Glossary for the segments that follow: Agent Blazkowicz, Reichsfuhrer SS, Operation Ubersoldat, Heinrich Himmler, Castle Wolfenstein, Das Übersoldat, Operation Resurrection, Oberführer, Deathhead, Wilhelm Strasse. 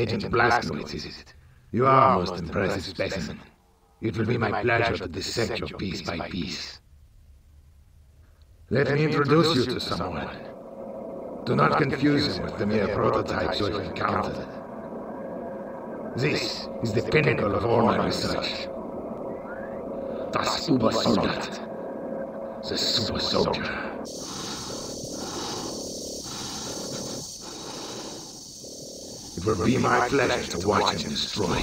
Agent Blazkowicz, is it? You are a most impressive specimen. It will be my pleasure to dissect your piece by piece. Let me introduce you to someone. Do not confuse him with the mere prototypes you have encountered. This is the pinnacle of all my research. Das Übersoldat. The Super Soldier. It will be my pleasure to watch him destroy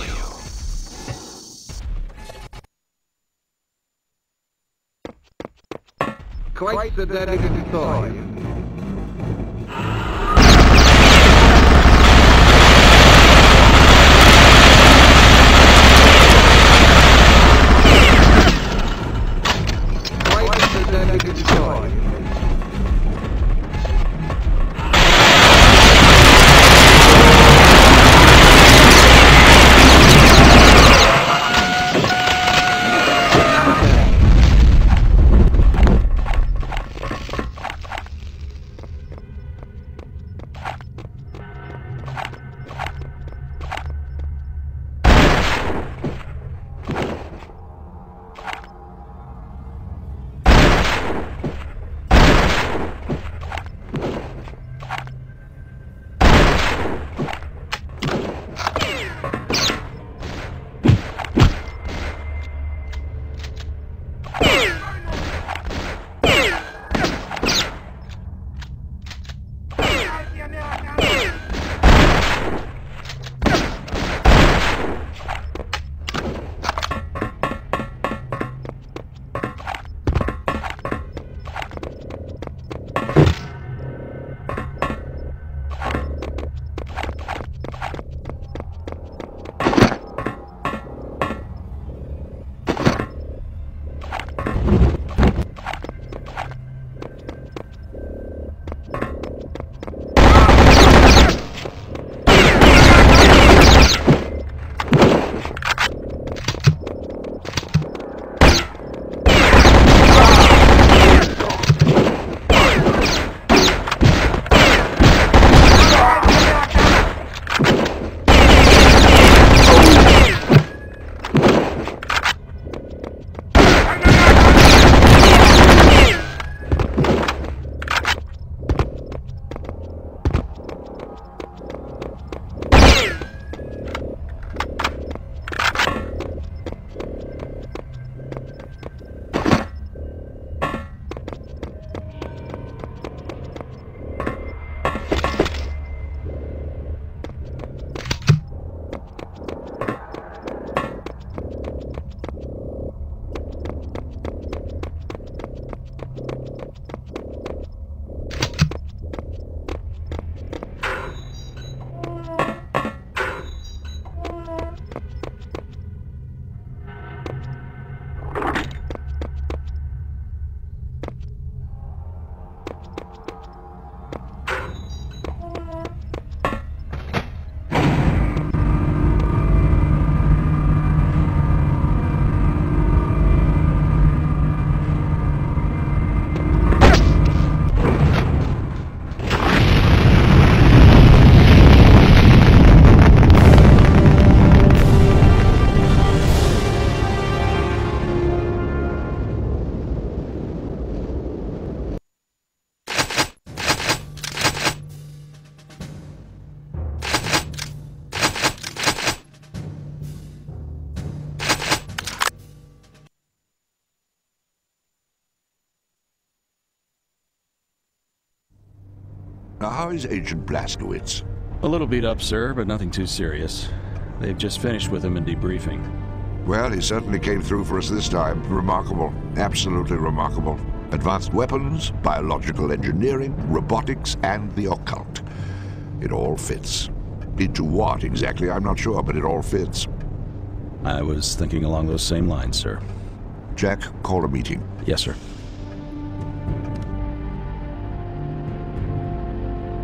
you. Quite the delicate toy. Now, how is Agent Blazkowicz? A little beat up, sir, but nothing too serious. They've just finished with him in debriefing. Well, he certainly came through for us this time. Remarkable. Absolutely remarkable. Advanced weapons, biological engineering, robotics, and the occult. It all fits. Into what exactly, I'm not sure, but it all fits. I was thinking along those same lines, sir. Jack, call a meeting. Yes, sir.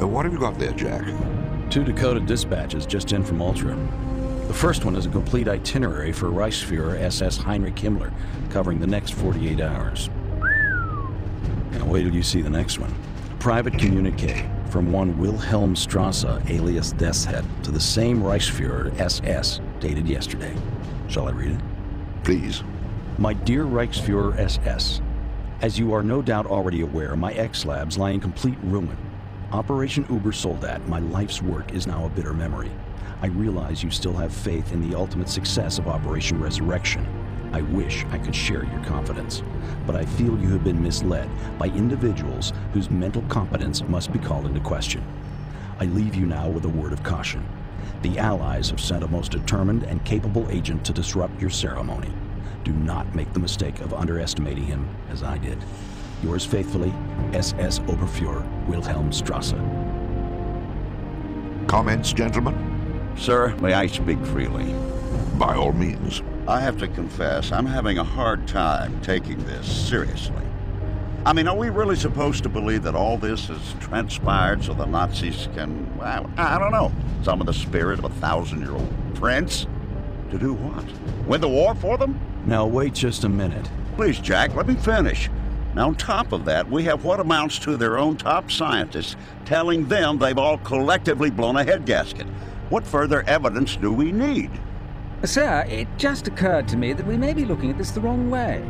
What have you got there, Jack? 2 Dakota dispatches just in from Ultra. The first one is a complete itinerary for Reichsfuhrer SS Heinrich Himmler, covering the next 48 hours. Now wait till you see the next one. Private Communique, from one Wilhelm Strasse, alias Deathhead, to the same Reichsfuhrer SS, dated yesterday. Shall I read it? Please. My dear Reichsfuhrer SS, as you are no doubt already aware, my X-labs lie in complete ruin. Operation Ubersoldat, my life's work, is now a bitter memory. I realize you still have faith in the ultimate success of Operation Resurrection. I wish I could share your confidence, but I feel you have been misled by individuals whose mental competence must be called into question. I leave you now with a word of caution. The Allies have sent a most determined and capable agent to disrupt your ceremony. Do not make the mistake of underestimating him as I did. Yours faithfully, SS Oberführer Wilhelm Strasse. Comments, gentlemen? Sir, may I speak freely? By all means. I have to confess, I'm having a hard time taking this seriously. I mean, are we really supposed to believe that all this has transpired so the Nazis can, well, I don't know, summon the spirit of a 1,000-year-old prince? To do what? Win the war for them? Now wait just a minute. Please, Jack, let me finish. Now, on top of that, we have what amounts to their own top scientists telling them they've all collectively blown a head gasket. What further evidence do we need? Sir, it just occurred to me that we may be looking at this the wrong way.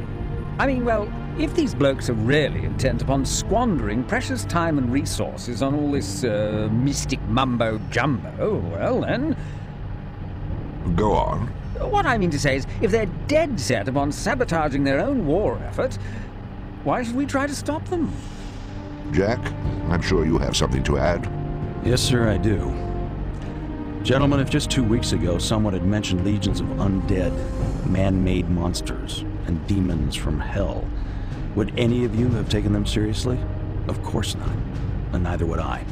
I mean, well, if these blokes are really intent upon squandering precious time and resources on all this mystic mumbo-jumbo, well then... Go on. What I mean to say is, if they're dead set upon sabotaging their own war effort, why should we try to stop them? Jack, I'm sure you have something to add. Yes, sir, I do. Gentlemen, if just 2 weeks ago someone had mentioned legions of undead, man-made monsters, and demons from hell, would any of you have taken them seriously? Of course not, and neither would I.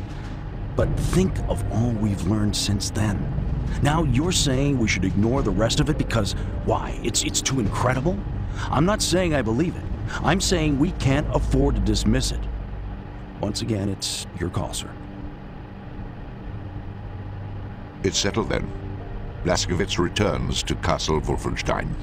But think of all we've learned since then. Now you're saying we should ignore the rest of it because, why, it's too incredible? I'm not saying I believe it. I'm saying we can't afford to dismiss it. Once again, it's your call, sir. It's settled then. Blazkowicz returns to Castle Wolfenstein.